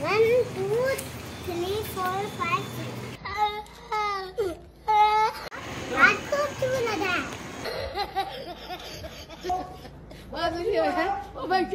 1, 2, 3, 4, 5, 6. What is your head? Oh my God.